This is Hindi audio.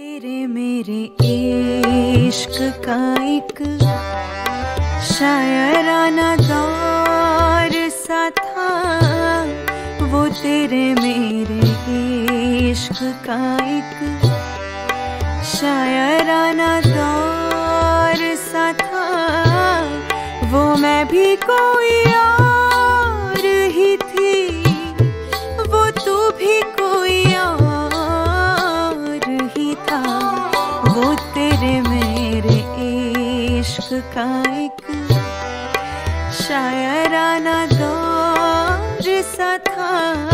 तेरे मेरे इश्क का एक शायराना दौर सा था, वो तेरे मेरे इश्क का एक शायराना दौर सा था। वो मैं भी कोई और ही थी, वो तू भी कोई और ही था। वो तेरे मेरे इश्क का एक शायराना दौर सा था।